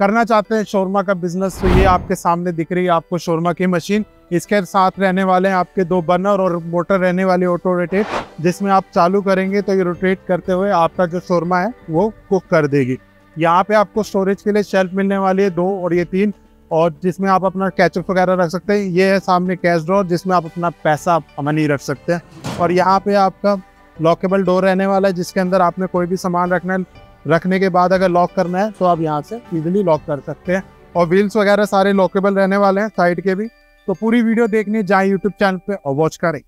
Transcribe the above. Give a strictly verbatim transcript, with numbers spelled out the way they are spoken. करना चाहते हैं शोरमा का बिजनेस, तो ये आपके सामने दिख रही है आपको शोरमा की मशीन। इसके साथ रहने वाले हैं आपके दो बर्नर और मोटर रहने वाली ऑटो रोटेट, जिसमें आप चालू करेंगे तो ये रोटेट करते हुए आपका जो शोरमा है वो कुक कर देगी। यहाँ पे आपको स्टोरेज के लिए शेल्फ मिलने वाली है दो और ये तीन, और जिसमें आप अपना कैचअप वगैरह रख सकते हैं। ये है सामने कैश ड्रॉअर जिसमें आप अपना पैसा मनी रख सकते हैं, और यहाँ पे आपका लॉकेबल डोर रहने वाला है जिसके अंदर आपने कोई भी सामान रखना है, रखने के बाद अगर लॉक करना है तो आप यहाँ से इजीली लॉक कर सकते हैं। और व्हील्स वगैरह सारे लॉकेबल रहने वाले हैं साइड के भी। तो पूरी वीडियो देखनी जाए यूट्यूब चैनल पे और वॉच करें।